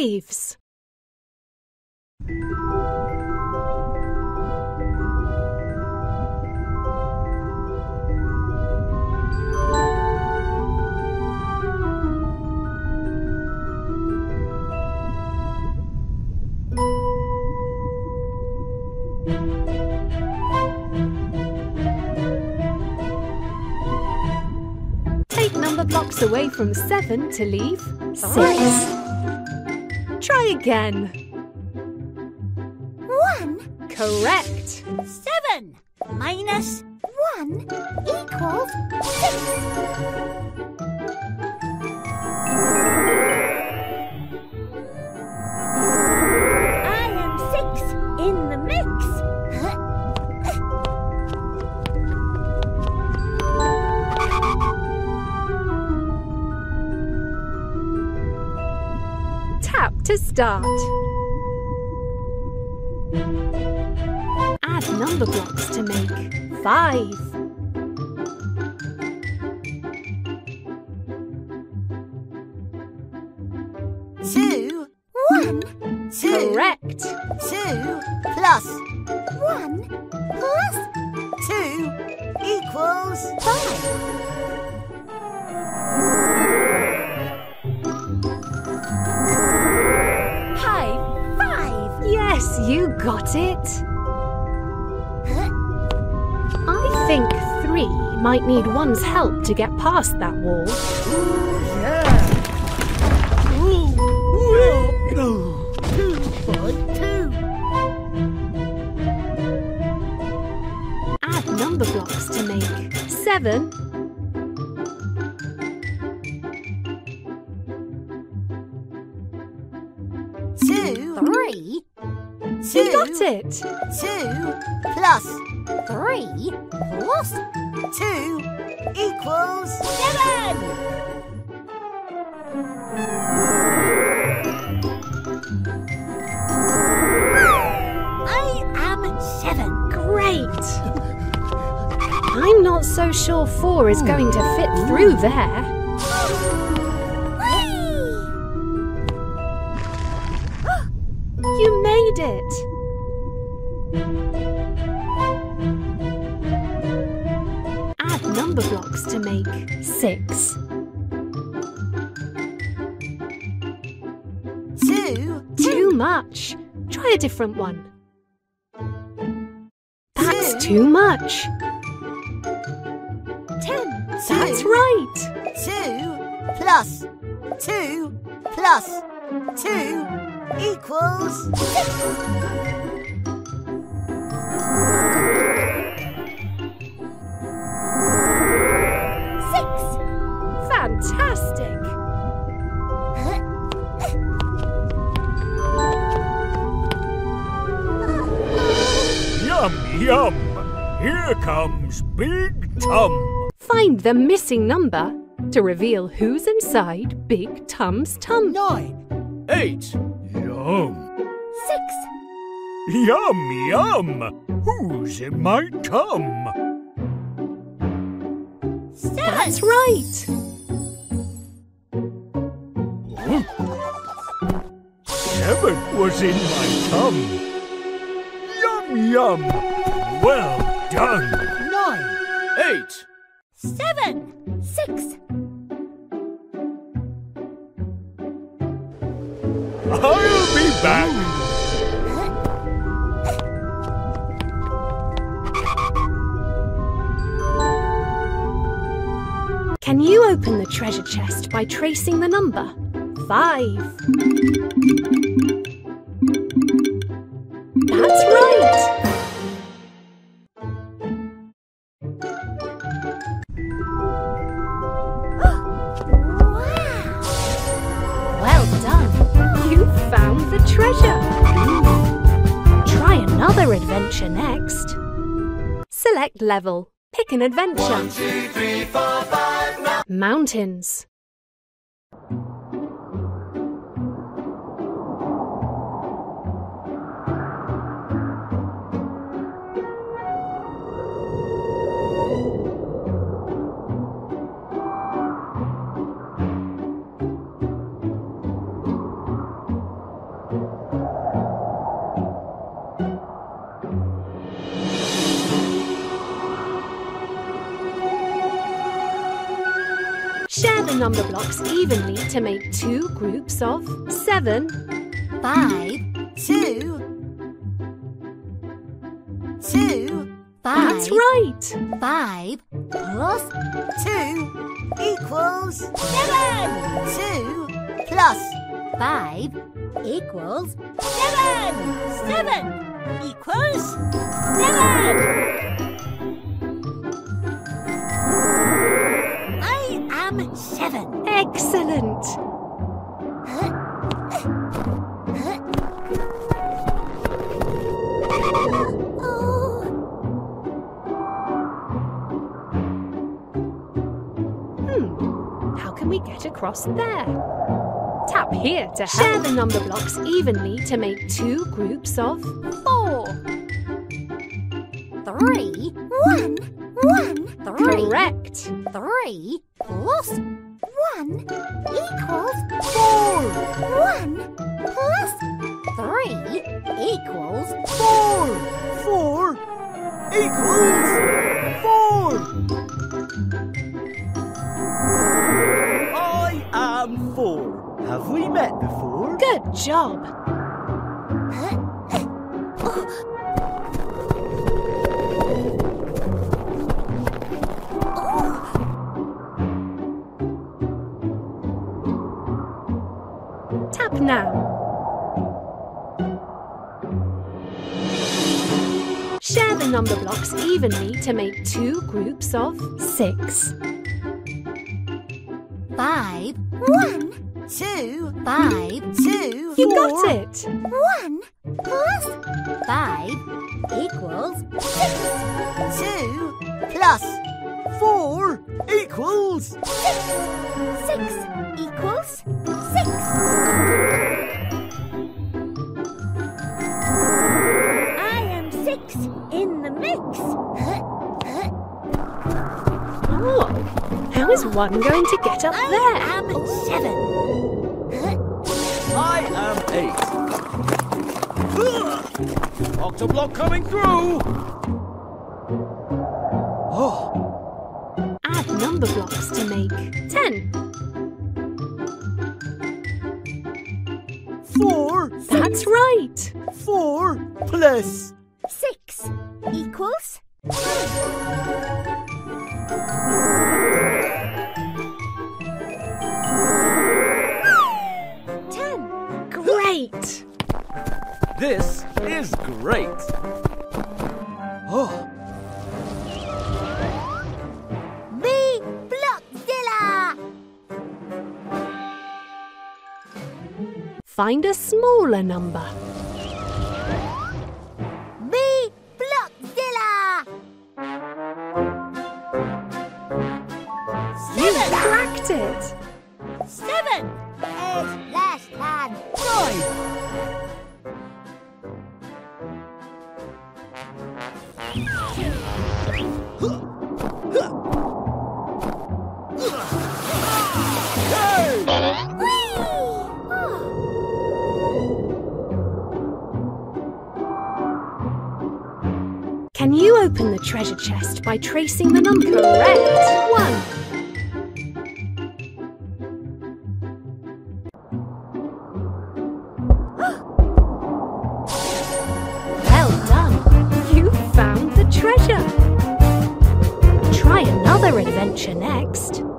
leaves. Take number blocks away from 7 to leave 6. Try again. 1. Correct. 7 minus 1 equals 6. To start, add number blocks to make 5. Two, 1, 2. Correct. 2 plus 1 plus 2 equals 5. You got it? Huh? I think 3 might need one's help to get past that wall. Ooh, yeah. Ooh. Ooh. 2 for 2. Add number blocks to make 7. 2, 3. You got it! 2 plus 3 plus 2 equals 7! I am 7. Great! I'm not so sure 4 is going to fit through there. You made it! Add number blocks to make 6. 2. Too much. Try a different one. That's too much. 10. That's right. 2 plus 2 plus 2. Equals 6. Fantastic. Yum, yum. Here comes Big Tum. Find the missing number to reveal who's inside Big Tum's tum. 9, 8. Yum. 6. Yum, yum. Who's in my tum? 7. That's right. Huh? 7 was in my tum. Yum, yum. Well done. 9, 8. 7, 6. I'll be back! Can you open the treasure chest by tracing the number 5? That's right! Treasure! Try another adventure next. Select level. Pick an adventure. 1, 2, 3, 4, 5, 9. Mountains. number blocks evenly to make two groups of 7, 5, 2, 5. That's right. 5 plus 2 equals 7. 2 plus 5 equals 7. 7 equals 7. I am 7. Excellent. How can we get across there? Tap here to share the number blocks evenly to make two groups of 4, 3, 1, 1. Correct. 3 plus 1 equals 4. 1 plus 3 equals 4. 4 equals 4. I am 4. Have we met before? Good job. Now, share the number blocks evenly to make two groups of 6. 5, 1, 2, 5, 2. You got it. 1 plus 5 equals 6. 2 plus 4 equals 6. 6 equals 6. In the mix. Oh, how is one going to get up there? I am 7. I am 8. Octoblock coming through. Oh. Add number blocks to make 10. 4. That's right. 4 plus 6 equals 10. Great! This is great! Oh! Be Blockzilla! Find a smaller number. It. 7. 8 last time. 9. Can you open the treasure chest by tracing the number? Correct. 1. 'Next.